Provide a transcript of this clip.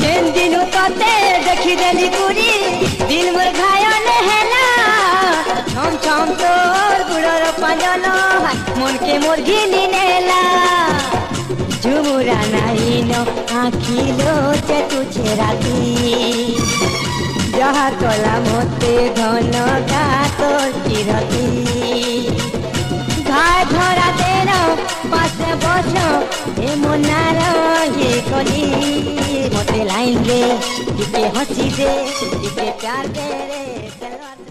जेन दिनू ताते देखी दिली गुरी दिल मोर घायल हेला छम छम तोर गुड़र पांजन मन के मोर घिनी नेला झुमुरा नहीं न आखिलो ते तुझे राती जहाँ तला मोते घन गात चिरती घर धरा देर पास बस हे मोनार ये गली मोते लाइन रे टिके हसी दे टिके प्यार दे रे।